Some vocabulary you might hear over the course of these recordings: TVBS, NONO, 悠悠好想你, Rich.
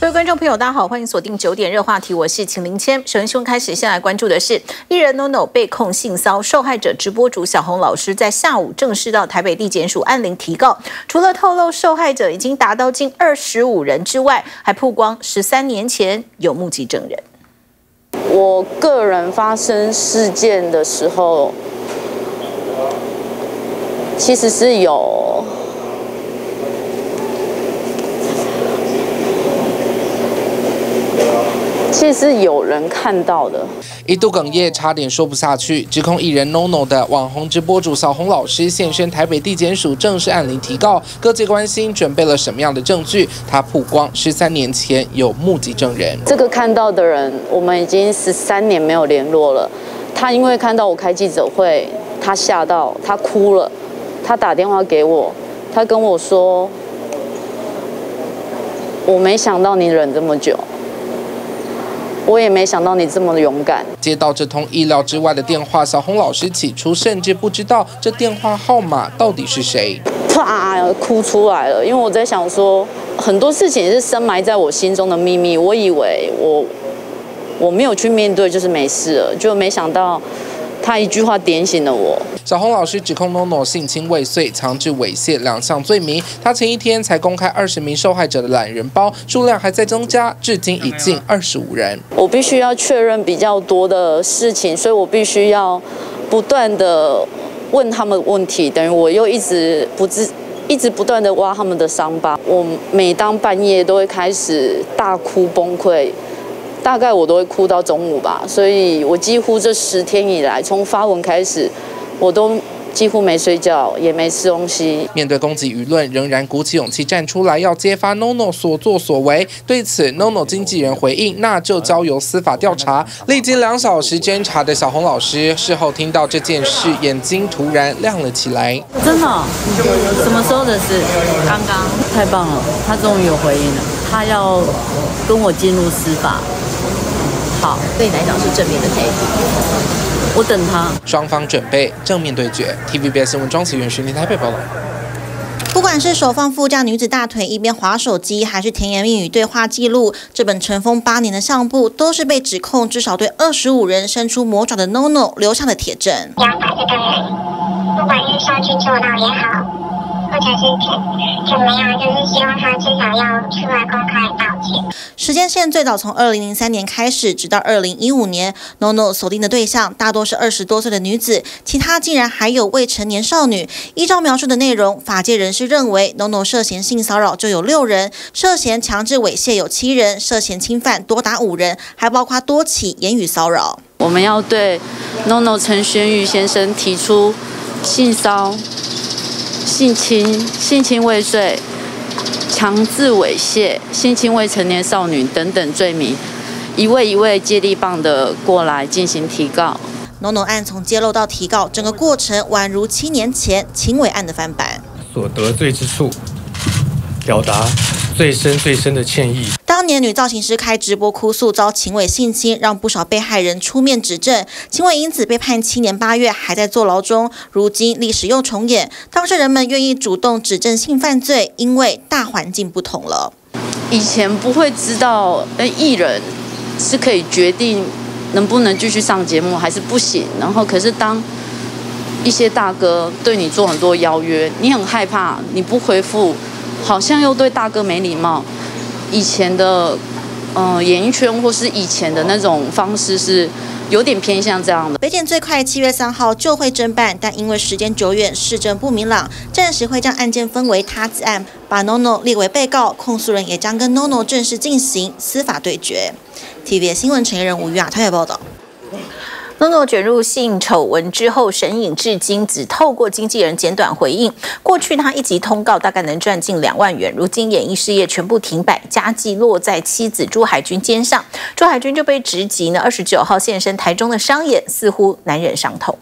各位观众朋友，大家好，欢迎锁定9点热话题，我是秦林谦。首先，新闻开始，先来关注的是艺人 NONO 被控性骚受害者直播主小红老师，在下午正式到台北地检署按铃提告。除了透露受害者已经达到近25人之外，还曝光13年前有目击证人。我个人发生事件的时候，其实是有。 其实有人看到的，一度哽咽，差点说不下去。指控艺人 NONO 的网红直播主小红老师现身台北地检署正式按铃提告，各界关心准备了什么样的证据？他曝光13年前有目击证人，这个看到的人，我们已经13年没有联络了。他因为看到我开记者会，他吓到，他哭了，他打电话给我，他跟我说：“我没想到你忍这么久。” 我也没想到你这么勇敢。接到这通意料之外的电话，小红老师起初甚至不知道这电话号码到底是谁，啪，哭出来了。因为我在想说，很多事情是深埋在我心中的秘密。我以为我没有去面对，就是没事了，就没想到。 他一句话点醒了我。小红老师指控 NONO 性侵未遂、强制猥亵2项罪名。他前一天才公开20名受害者的懒人包，数量还在增加，至今已近25人。我必须要确认比较多的事情，所以我必须要不断的问他们问题，等于我又一直不断的挖他们的伤疤。我每当半夜都会开始大哭崩溃。 大概我都会哭到中午吧，所以我几乎这10天以来，从发文开始，我都几乎没睡觉，也没吃东西。面对攻击舆论，仍然鼓起勇气站出来，要揭发 NONO 所作所为。对此 ，NONO 经纪人回应：“那就交由司法调查。”历经2小时侦查的小红老师，事后听到这件事，眼睛突然亮了起来。真的、哦？什么时候的事？刚刚。太棒了，他终于有回应了，他要跟我进入司法。 好，对你来讲是正面的态度。我等他。双方准备正面对决。TVBS 新闻庄启源、徐宁台北报道。不管是手放副驾女子大腿一边滑手机，还是甜言蜜语对话记录，这本尘封8年的相簿，都是被指控至少对25人伸出魔爪的 NONO 留下的铁证。200个人，不管是上去坐牢也好。 或者是怎么样，就是希望他至少要出来公开道歉。时间线最早从2003年开始，直到2015年 ，NONO 锁定的对象大多是20多岁的女子，其他竟然还有未成年少女。依照描述的内容，法界人士认为 ，NONO 涉嫌性骚扰就有6人，涉嫌强制猥亵有7人，涉嫌侵犯多达5人，还包括多起言语骚扰。我们要对 NONO 陈玄宇先生提出性骚扰。 性侵未遂、强制猥亵、性侵未成年少女等等罪名，一位接力棒的过来进行提告。NONO 案从揭露到提告，整个过程宛如7年前秦伟案的翻版。所得罪之处，表达最深的歉意。 当年女造型师开直播哭诉遭秦伟性侵，让不少被害人出面指证。秦伟因此被判7年8月，还在坐牢中。如今历史又重演，当事人们愿意主动指证性犯罪，因为大环境不同了。以前不会知道，艺人是可以决定能不能继续上节目，还是不行。然后可是当一些大哥对你做很多邀约，你很害怕，你不回复，好像又对大哥没礼貌。 以前的，演艺圈或是以前的那种方式是有点偏向这样的。北检最快7月3号就会侦办，但因为时间久远，事证不明朗，暂时会将案件分为他自案，把 NONO 列为被告，控诉人也将跟 NONO 正式进行司法对决。TVBS 新闻陈彦仁、吴玉雅台北报道。 NONO 卷入性丑闻之后，神隐至今只透过经纪人简短回应。过去他一集通告大概能赚近2万元，如今演艺事业全部停摆，家计落在妻子朱海军肩上。朱海军就被直击呢，29号现身台中的商演，似乎难忍伤痛。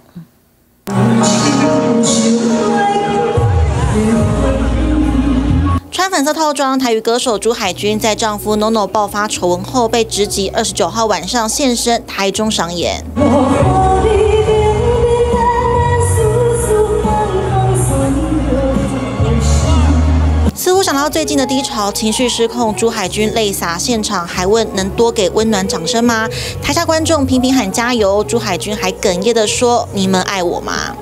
穿粉色套装，台语歌手朱海军在丈夫 NONO 爆发丑闻后被直击，29号晚上现身台中商演。想到最近的低潮，情绪失控，朱海军泪洒现场，还问能多给温暖掌声吗？台下观众频频喊加油，朱海军还哽咽地说：“你们爱我吗？”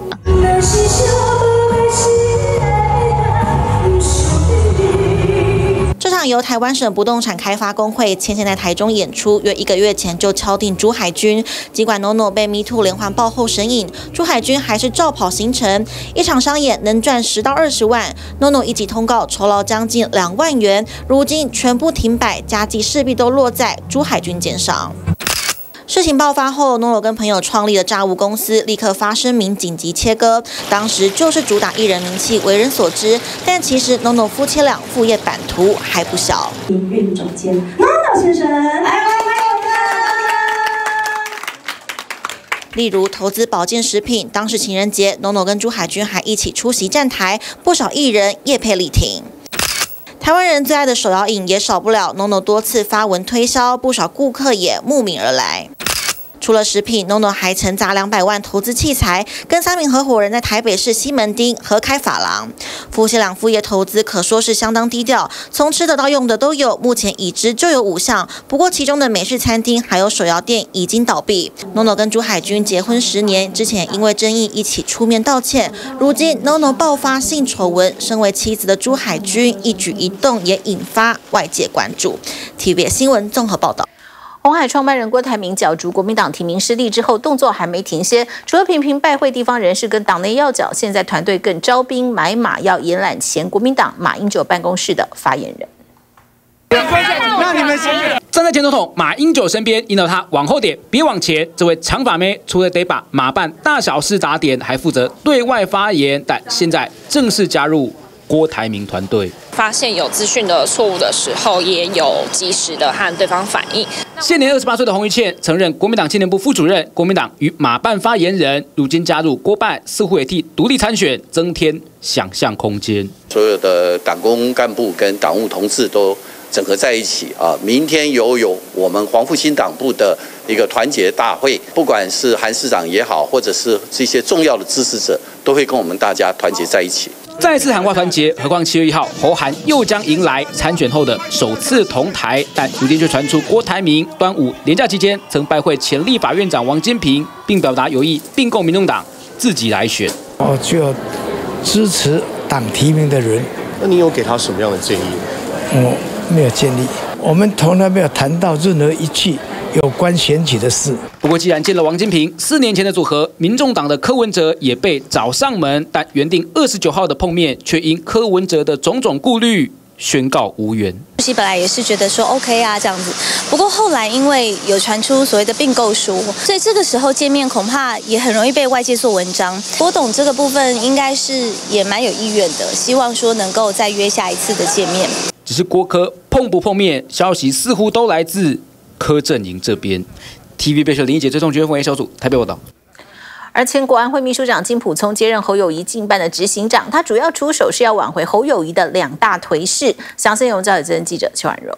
这场由台湾省不动产开发工会牵线在台中演出，约1个月前就敲定朱海军。尽管 NONO 被 MeToo 连环爆后神隐，朱海军还是照跑行程，一场商演能赚10到20万。NONO 一集通告酬劳将近2万元，如今全部停摆，家计势必都落在朱海军肩上。 事情爆发后 ，NONO 跟朋友创立的炸物公司立刻发声明紧急切割。当时就是主打艺人名气为人所知，但其实 NONO 夫妻俩副业版图还不小。营运总监 NONO 先生，例如投资保健食品，当时情人节 ，NONO 跟朱海军还一起出席站台，不少艺人业配力挺。 台湾人最爱的手摇饮也少不了 NONO 多次发文推销，不少顾客也慕名而来。除了食品 ，NONO 还曾砸200万投资器材，跟3名合伙人在台北市西门町合开发廊。夫妻俩副业投资可说是相当低调，从吃的到用的都有。目前已知就有5项，不过其中的美式餐厅还有手摇店已经倒闭。NONO 跟朱海军结婚10年，之前因为争议一起出面道歉，如今 NONO 爆发性丑闻，身为妻子的朱海军一举一动也引发外界关注。TVBS 新闻综合报道。 鸿海创办人郭台铭角逐国民党提名失利之后，动作还没停歇。除了频频拜会地方人士跟党内要角，现在团队更招兵买马，要延揽前国民党马英九办公室的发言人。那你们站在前总统马英九身边，引导他往后点，别往前。这位长发妹除了得把马办大小事打点，还负责对外发言，但现在正式加入郭台铭团队。 发现有资讯的错误的时候，也有及时的和对方反映。现年28岁的洪一茜曾任国民党青年部副主任、国民党与马办发言人，如今加入郭办，似乎也替独立参选增添想象空间。所有的党工干部跟党务同志都整合在一起啊！明天有我们黄复兴党部的一个团结大会，不管是韩市长也好，或者是这些重要的支持者，都会跟我们大家团结在一起。 再次喊话团结，何况7月1号，侯韩又将迎来参选后的首次同台，但如今却传出郭台铭端午连假期间曾拜会前立法院长王金平，并表达有意并购民众党，自己来选。我就要支持党提名的人。那你有给他什么样的建议？我没有建议，我们从来没有谈到任何一句。 有关选举的事。不过，既然见了王金平，4年前的组合，民众党的柯文哲也被找上门，但原定29号的碰面，却因柯文哲的种种顾虑，宣告无缘。主席本来也是觉得说 OK 啊这样子，不过后来因为有传出所谓的并购书，所以这个时候见面恐怕也很容易被外界做文章。郭董这个部分应该是也蛮有意愿的，希望说能够再约下一次的见面。只是郭柯碰不碰面，消息似乎都来自 柯阵营这边 ，TVBS 林怡杰追踪军委小组台北报道。而前国安会秘书长金溥聪接任侯友宜近半的执行长，他主要出手是要挽回侯友宜的2大颓势。详细由赵子恩记者邱婉柔。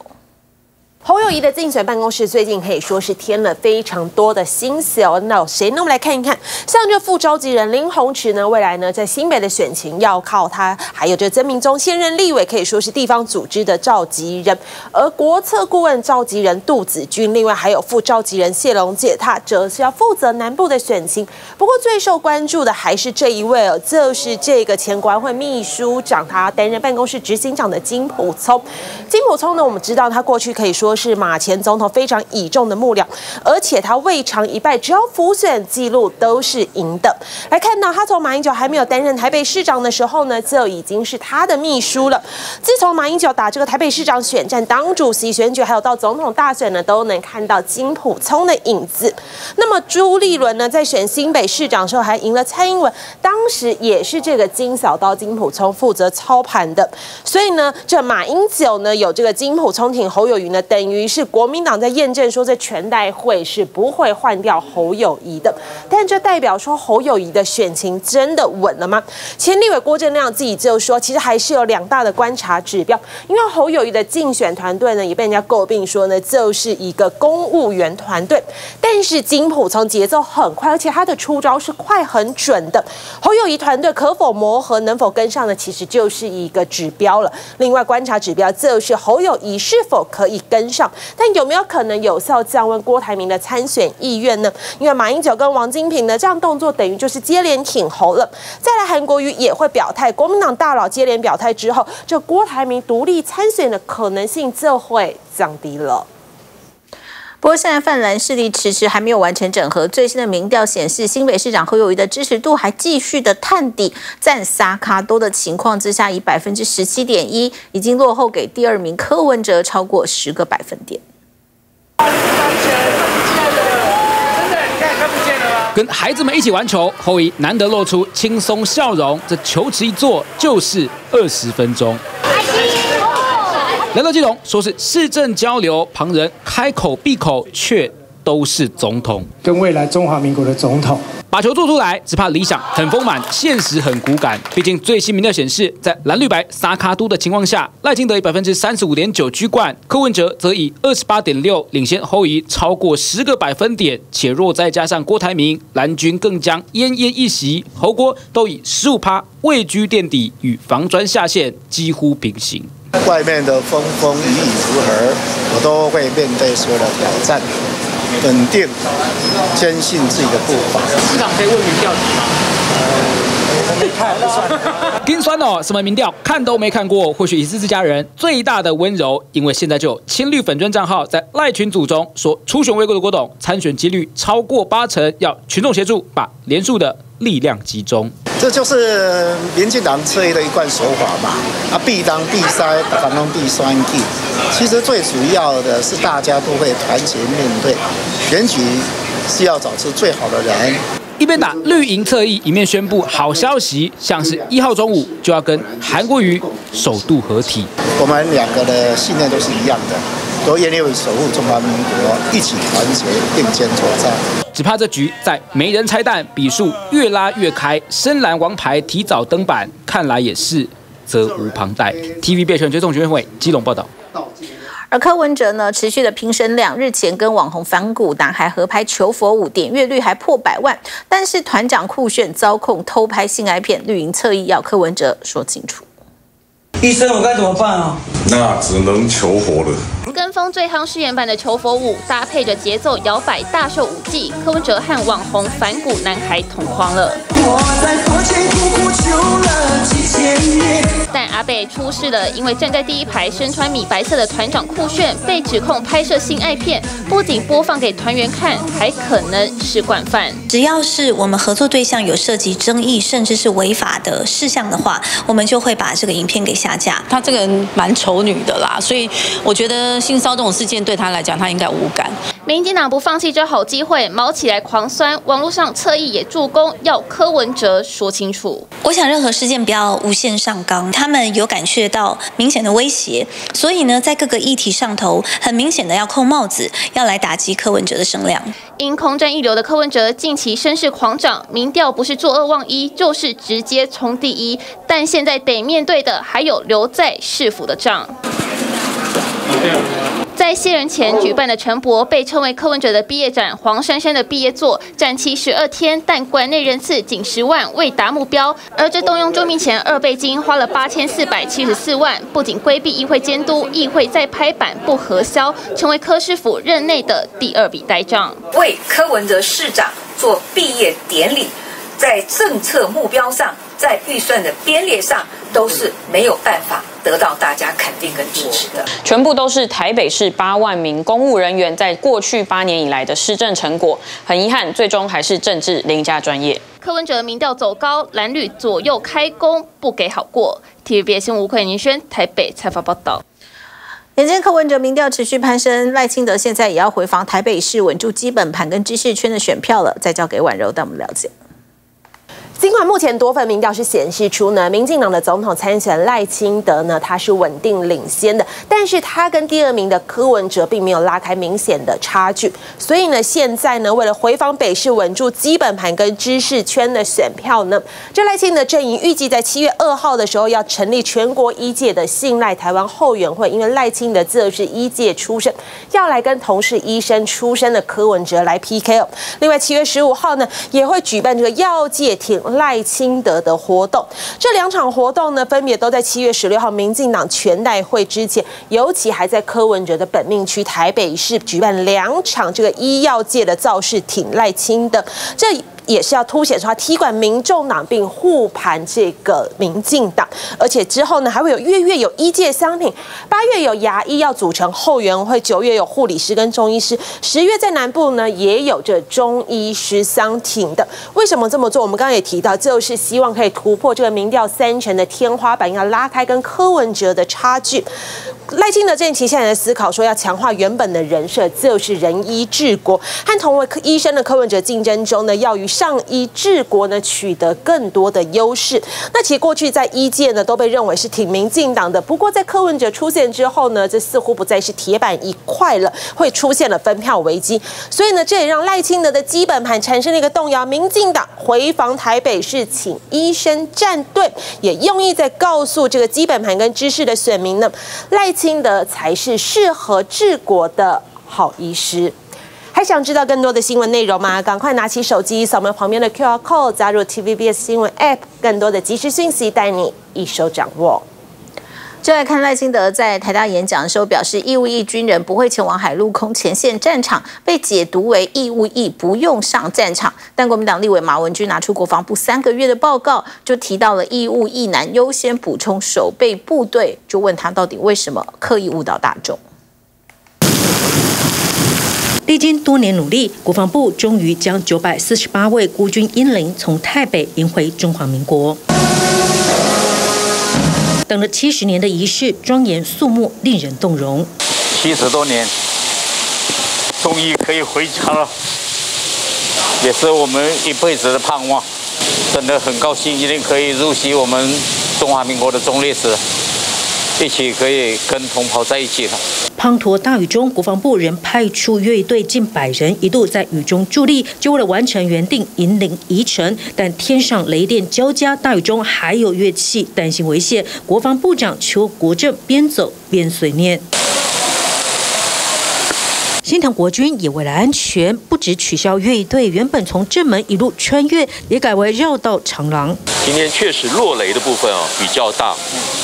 侯友宜的竞选办公室最近可以说是添了非常多的心思哦。那有谁呢？我们来看一看，像这副召集人林鸿池呢，未来呢在新北的选情要靠他，还有这曾明宗现任立委可以说是地方组织的召集人，而国策顾问召集人杜子君，另外还有副召集人谢龙介，他则是要负责南部的选情。不过最受关注的还是这一位哦，就是这个前国安会秘书长，他担任办公室执行长的金溥聪。金溥聪呢，我们知道他过去可以说 是马前总统非常倚重的幕僚，而且他未尝一败，只要浮选记录都是赢的。来看到他从马英九还没有担任台北市长的时候呢，就已经是他的秘书了。自从马英九打这个台北市长选战、党主席选举，还有到总统大选呢，都能看到金溥聪的影子。那么朱立伦呢，在选新北市长的时候还赢了蔡英文，当时也是这个金小刀金溥聪负责操盘的。所以呢，这马英九呢有这个金溥聪挺侯友宜呢等。等于是国民党在验证说，这全代会是不会换掉侯友宜的。但这代表说侯友宜的选情真的稳了吗？前立委郭正亮自己就说，其实还是有两大的观察指标，因为侯友宜的竞选团队呢，也被人家诟病说呢，就是一个公务员团队。但是金溥聪节奏很快，而且他的出招是快很准的。侯友宜团队可否磨合，能否跟上呢？其实就是一个指标了。另外观察指标就是侯友宜是否可以跟上，但有没有可能有效降温郭台铭的参选意愿呢？因为马英九跟王金平呢这样动作，等于就是接连挺侯了。再来，韩国瑜也会表态，国民党大佬接连表态之后，这郭台铭独立参选的可能性就会降低了。 不过，现在泛蓝势力迟迟还没有完成整合。最新的民调显示，新北市长侯友宜的支持度还继续的探底，占撒卡多的情况之下，以 17.1% 已经落后给第二名柯文哲超过10个百分点。跟孩子们一起玩球，侯友宜难得露出轻松笑容，这球池一坐就是20分钟。 来到基隆，说是市政交流，旁人开口闭口却都是总统，跟未来中华民国的总统。把球做出来，只怕理想很丰满，现实很骨感。毕竟最新民调显示，在蓝绿白撒卡都的情况下，赖清德以 35.9% 居冠，柯文哲则以 28.6% 领先侯友宜超过10个百分点。且若再加上郭台铭，蓝军更将奄奄一息，侯郭都以 15% 位居垫底，与防专下线几乎平行。 外面的风雨如何，我都会面对所有的挑战，稳定，坚信自己的步伐。市长可以问民调题吗？没看不算。丁酸哦，什么民调看都没看过。或许以是自家人最大的温柔，因为现在就有青绿粉专账号在赖群组中说，初选未过的郭董参选几率超过80%，要群众协助把连署的力量集中。 这就是民进党侧翼的一贯手法嘛，啊，必当必塞，反动必栓地。其实最主要的是大家都会团结面对，选举是要找出最好的人。一边打绿营侧翼，一面宣布好消息，像是1号中午就要跟韩国瑜首度合体。我们两个的信念都是一样的，都愿意守护中华民国，一起团结，并肩作战。 只怕这局在没人拆弹，比数越拉越开，深蓝王牌提早登板，看来也是责无旁贷。TVBS 追踪评委基隆报道。 而柯文哲呢，持续的拼声量，日前跟网红反骨党还合拍求佛舞，点阅率还破100万。但是团长酷炫遭控偷拍性爱片，绿营侧翼要柯文哲说清楚。医生，我该怎么办啊？那只能求佛了。 跟风最夯誓言版的求佛舞，搭配着节奏摇摆大秀舞技，柯文哲和网红反骨男孩同框了。但阿北出事了，因为站在第一排身穿米白色的团长酷炫被指控拍摄性爱片，不仅播放给团员看，还可能是惯犯。只要是我们合作对象有涉及争议，甚至是违法的事项的话，我们就会把这个影片给下架。他这个人蛮丑女的啦，所以我觉得。 性骚扰这种事件对他来讲，他应该无感。民进党不放弃这好机会，卯起来狂酸，网络上侧翼也助攻，要柯文哲说清楚。我想任何事件不要无限上纲，他们有感觉到明显的威胁，所以呢，在各个议题上头，很明显的要扣帽子，要来打击柯文哲的声量。因空战一流的柯文哲近期声势狂涨，民调不是作恶忘一，就是直接冲第一。但现在得面对的还有留在市府的账。 在卸任前举办的陈柏被称为柯文哲的毕业展，黄珊珊的毕业作展期12天，但馆内人次仅10万，未达目标。而这动用救命钱2倍金，花了8474万，不仅规避议会监督，议会再拍板不核销，成为柯市府任内的第2笔呆账。为柯文哲市长做毕业典礼，在政策目标上，在预算的编列上，都是没有办法。 得到大家肯定跟支持的，全部都是台北市8万名公务人员在过去8年以来的施政成果。很遗憾，最终还是政治凌驾专业。柯文哲民调走高，蓝绿左右开弓，不给好过。TVBS 新闻吴崑宁轩台北采访报道。 眼见柯文哲民调持续攀升，赖清德现在也要回防台北市，稳住基本盘跟知识圈的选票了。再交给婉柔带我们了解。尽管目前多份民调是显示出呢，民进党的总统参选赖清德呢，他是稳定领先的，但是他跟第二名的柯文哲并没有拉开明显的差距。所以呢，现在呢，为了回防北市稳住基本盘跟知识圈的选票呢，这赖清德阵营预计在7月2号的时候要成立全国一届的信赖台湾后援会，因为赖清德自是一届出身，要来跟同是医生出身的柯文哲来 PK 哦。另外，7月15号呢，也会举办这个药界挺赖清德的活动，这两场活动呢，分别都在7月16号民进党全代会之前，尤其还在柯文哲的本命区台北市举办2场这个医药界的造势挺赖清德，这也是要凸显出他踢馆民众党并护盘这个民进党，而且之后呢还会有月有医界商品，8月有牙医要组成后援会，9月有护理师跟中医师，10月在南部呢也有这中医师商品的。为什么这么做？我们刚刚也提到，就是希望可以突破这个民调3成的天花板，要拉开跟柯文哲的差距。赖清德阵营现在在思考说，要强化原本的人设，就是人医治国，和同为医生的柯文哲竞争中呢，要与上医治国呢，取得更多的优势。那其实过去在医界呢，都被认为是挺民进党的。不过在柯文哲出现之后呢，这似乎不再是铁板一块了，会出现了分票危机。所以呢，这也让赖清德的基本盘产生了一个动摇。民进党回防台北市，请医生站队，也用意在告诉这个基本盘跟知识的选民呢，赖清德才是适合治国的好医师。还想知道更多的新闻内容吗？赶快拿起手机，扫描旁边的 QR Code， 加入 TVBS 新闻 App， 更多的即时讯息带你一手掌握。就来看赖清德在台大演讲的时候表示，义务役军人不会前往海陆空前线战场，被解读为义务役不用上战场。但国民党立委马文君拿出国防部3个月的报告，就提到了义务役男优先补充守备部队，就问他到底为什么刻意误导大众。历经多年努力，国防部终于将948位孤军英灵从泰北迎回中华民国。等了70年的仪式，庄严肃穆，令人动容。70多年，终于可以回家了，也是我们一辈子的盼望。真的很高兴，今天可以入席我们中华民国的忠烈祠，一起可以跟同袍在一起了。滂沱大雨中，国防部仍派出乐队近100人，一度在雨中助力，就为了完成原定迎灵仪程。但天上雷电交加，大雨中还有乐器，担心违宪，国防部长邱国正边走边碎念。心疼国军，也为了安全，不止取消乐队原本从正门一路穿越，也改为绕道长廊。今天确实落雷的部分比较大，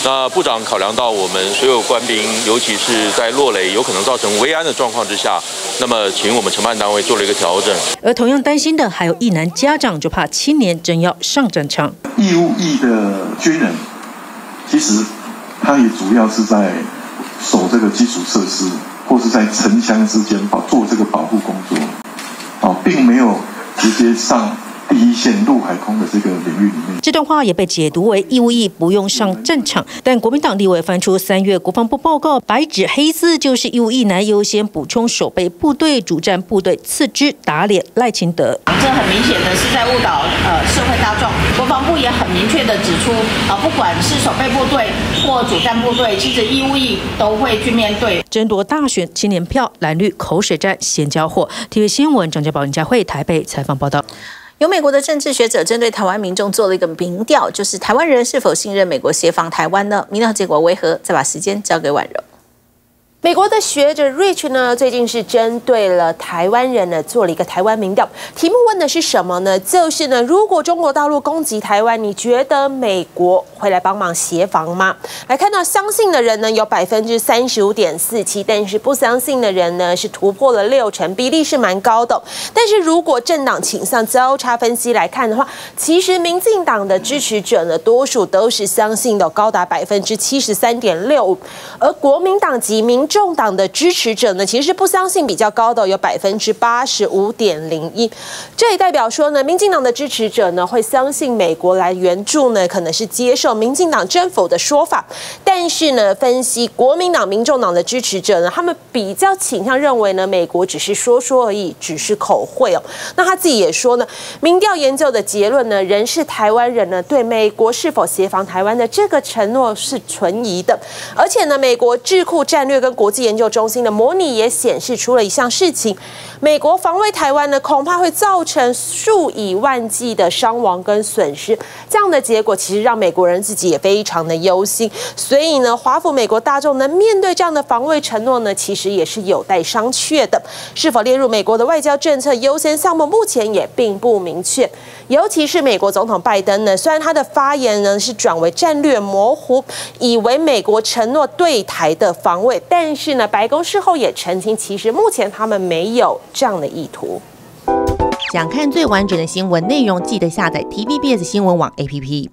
那部长考量到我们所有官兵，尤其是在落雷有可能造成危安的状况之下，那么请我们承办单位做了一个调整。而同样担心的还有一男家长，就怕青年真要上战场。义务役的军人，其实他也主要是在守这个基础设施。或是在城乡之间做这个保护工作，并没有直接上第一线陆海空的这个领域里面。这段话也被解读为义务役不用上战场，但国民党立委翻出3月国防部报告，白纸黑字就是义务役男优先补充守备部队，主战部队次之，打脸赖清德。这很明显的是在误导社会大众。国防部也很明确的指出，不管是守备部队或主战部队，其实义务役都会去面对。争夺大选青年票，蓝绿口水战先交火。TVBS 新闻张家宝、林佳慧台北采访报道。有美国的政治学者针对台湾民众做了一个民调，就是台湾人是否信任美国协防台湾呢？民调结果为何？再把时间交给婉柔。美国的学者 Rich 呢，最近是针对了台湾人呢，做了一个台湾民调，题目问的是什么呢？就是呢，如果中国大陆攻击台湾，你觉得美国会来帮忙协防吗？来看到相信的人呢，有35.47%，但是不相信的人呢，是突破了60%，比例是蛮高的。但是如果政党倾向交叉分析来看的话，其实民进党的支持者呢，多数都是相信的，高达73.65%，而国民党及民众党的支持者呢，其实是不相信比较高的，有85.01%。这也代表说呢，民进党的支持者呢，会相信美国来援助呢，可能是接受民进党政府的说法。但但是呢，分析国民党、民众党的支持者呢，他们比较倾向认为呢，美国只是说说而已，只是口惠哦。那他自己也说呢，民调研究的结论呢，仍是台湾人呢对美国是否协防台湾的这个承诺是存疑的。而且呢，美国智库战略跟国际研究中心的模拟也显示出了一项事情：美国防卫台湾呢，恐怕会造成数以万计的伤亡跟损失。这样的结果其实让美国人自己也非常的忧心。 所以呢，华府美国大众能面对这样的防卫承诺呢，其实也是有待商榷的。是否列入美国的外交政策优先项目，目前也并不明确。尤其是美国总统拜登呢，虽然他的发言呢是转为战略模糊，以为美国承诺对台的防卫，但是呢，白宫事后也澄清，其实目前他们没有这样的意图。想看最完整的新闻内容，记得下载 TVBS 新闻网 APP。